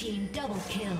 team double kill.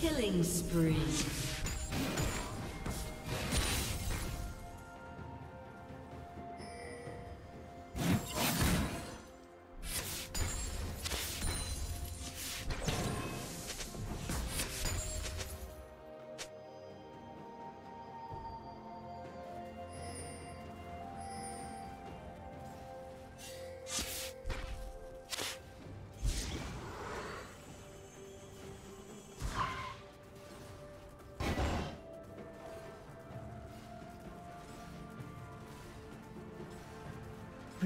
Killing spree.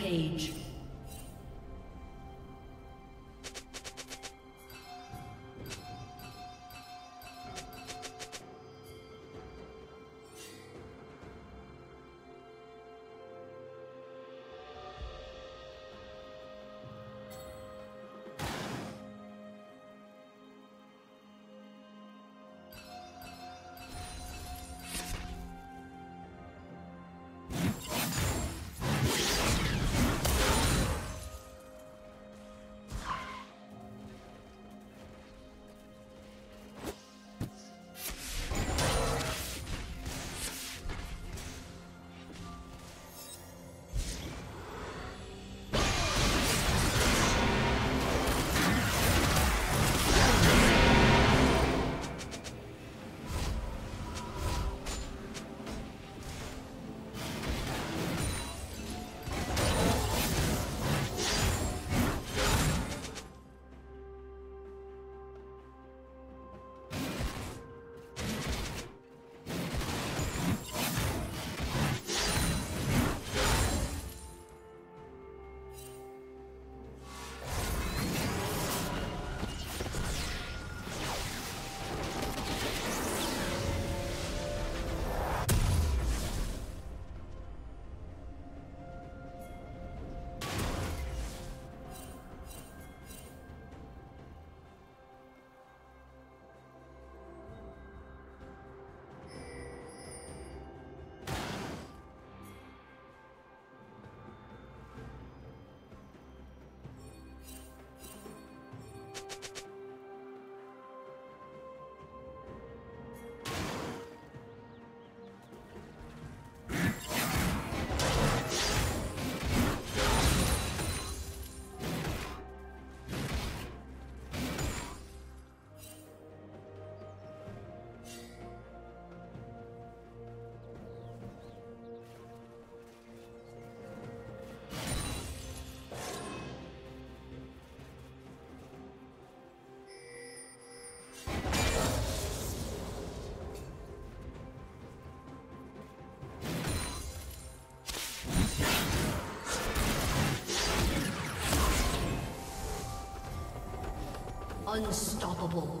Page. Unstoppable.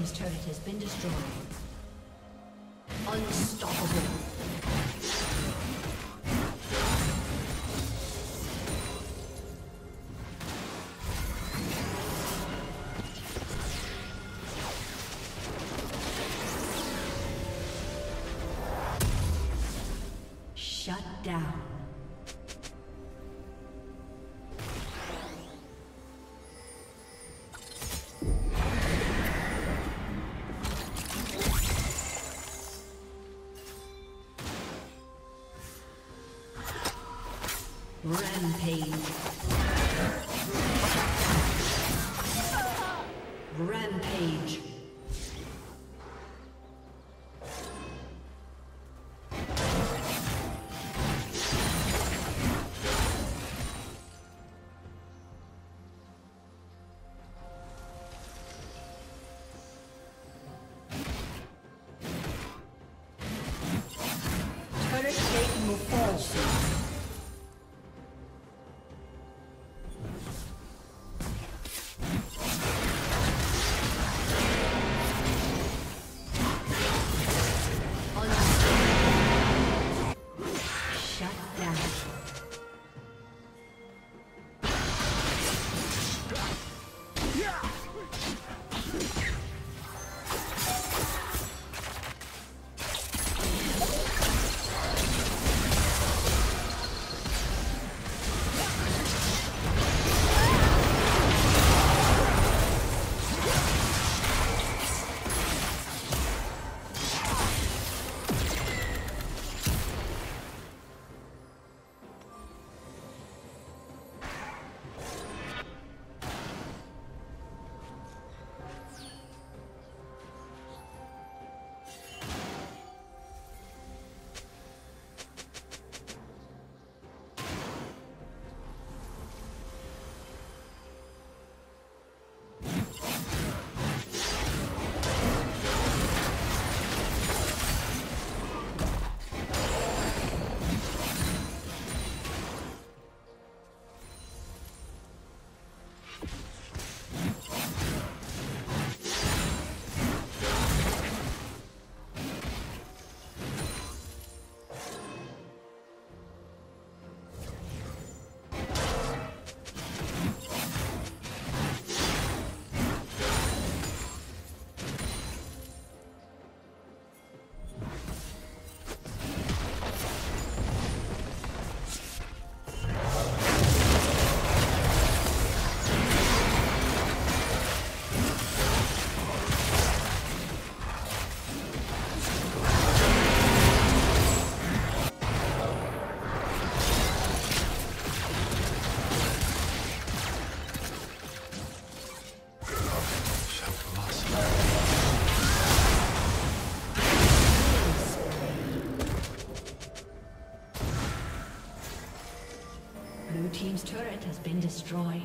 His turret has been destroyed. Unstoppable. Rampage. turret has been destroyed.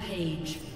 Rampage.